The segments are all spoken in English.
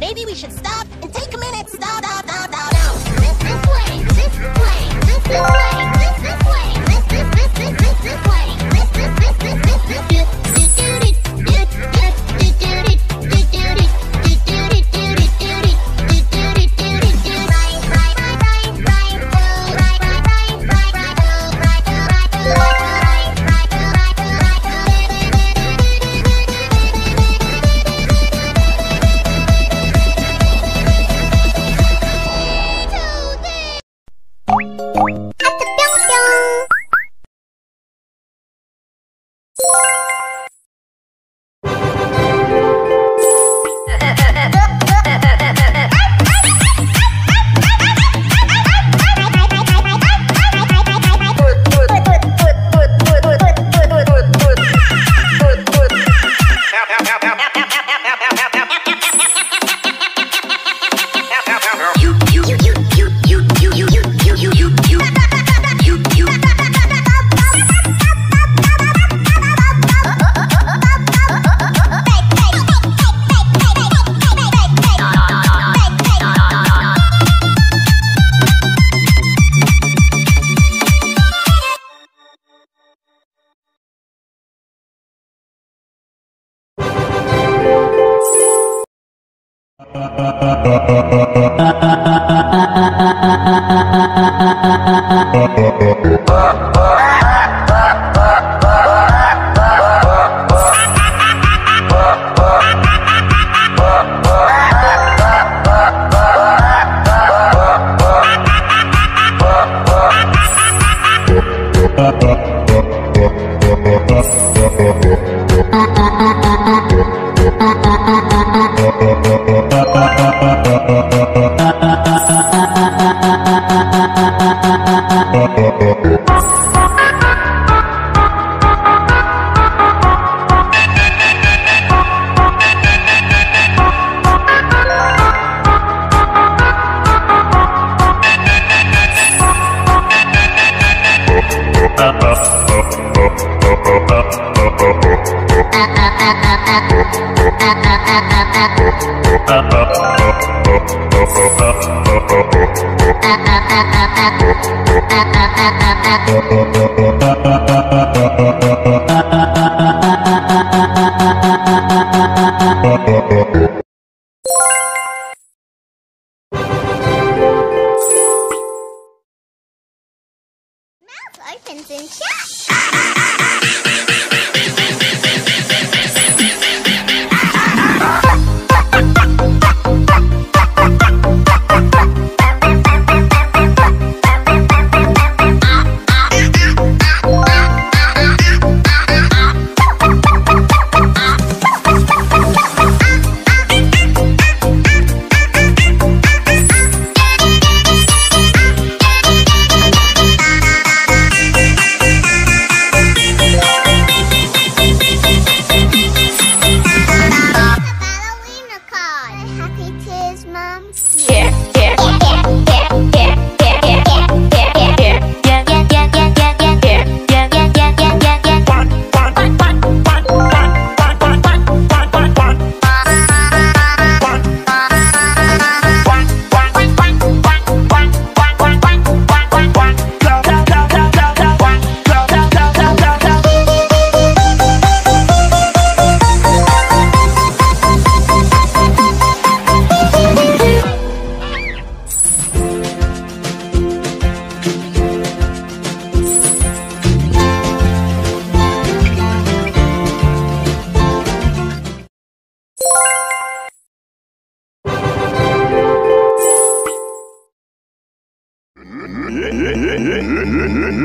Maybe we should stop and take a minute. Stop. Bye.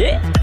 え